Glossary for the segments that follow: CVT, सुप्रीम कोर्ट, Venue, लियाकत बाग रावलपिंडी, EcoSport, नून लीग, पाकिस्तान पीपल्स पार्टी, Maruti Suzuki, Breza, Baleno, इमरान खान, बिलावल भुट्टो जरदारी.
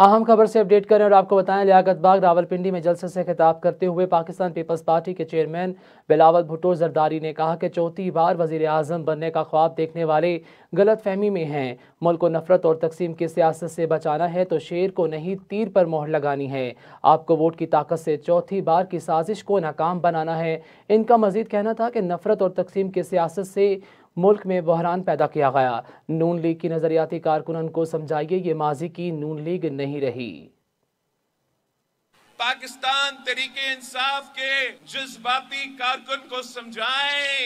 अहम खबर से अपडेट करें और आपको बताएं, लियाकत बाग रावलपिंडी में जलसे से खिताब करते हुए पाकिस्तान पीपल्स पार्टी के चेयरमैन बिलावल भुट्टो जरदारी ने कहा कि चौथी बार वजीर आज़म बनने का ख्वाब देखने वाले गलत फहमी में हैं। मुल्क को नफरत और तकसीम की सियासत से बचाना है तो शेर को नहीं तीर पर मोहर लगानी है। आपको वोट की ताकत से चौथी बार की साजिश को नाकाम बनाना है। इनका मजीद कहना था कि नफरत और तकसीम की सियासत से मुल्क में बहरान पैदा किया गया। नून लीग की नजरियाती कारकुनन को समझाइए, ये माजी की नून लीग नहीं रही। पाकिस्तान तरीके इंसाफ के जज्बाती कारकुन को समझाएं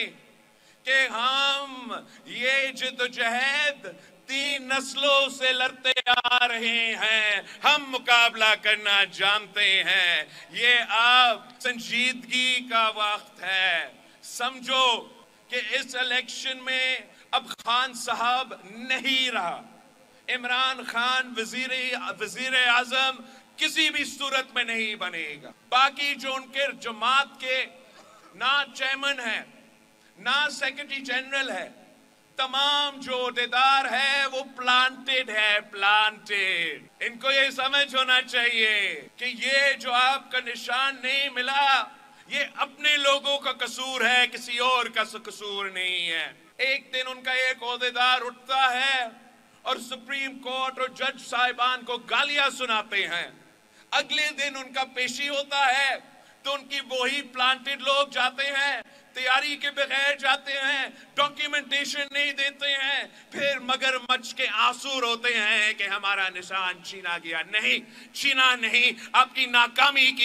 कि हम ये जिद्दोजहद तीन नस्लों से लड़ते आ रहे हैं, हम मुकाबला करना जानते हैं। ये अब संजीदगी का वक्त है। समझो कि इस इलेक्शन में अब खान साहब नहीं रहा। इमरान खान वजीर आजम किसी भी सूरत में नहीं बनेगा। बाकी जो उनके जमात के ना चेयरमैन है, ना सेक्रेटरी जनरल है, तमाम जो अहदेदार है वो प्लांटेड। इनको ये समझ होना चाहिए कि ये जो आपका निशान नहीं मिला, ये अपने लोगों का कसूर है, किसी और का कसूर नहीं है। एक दिन उनका एक ओहदेदार उठता है और सुप्रीम कोर्ट और जज साहिबान को गालियां सुनाते हैं। अगले दिन उनका पेशी होता है तो उनकी वही प्लांटेड लोग जाते हैं, तैयारी के बगैर जाते हैं, डॉक्यूमेंटेशन नहीं देते हैं। फिर मगरमच्छ के आंसू रोते हैं कि हमारा निशान छीना गया। नहीं, छीना नहीं, आपकी नाकामी की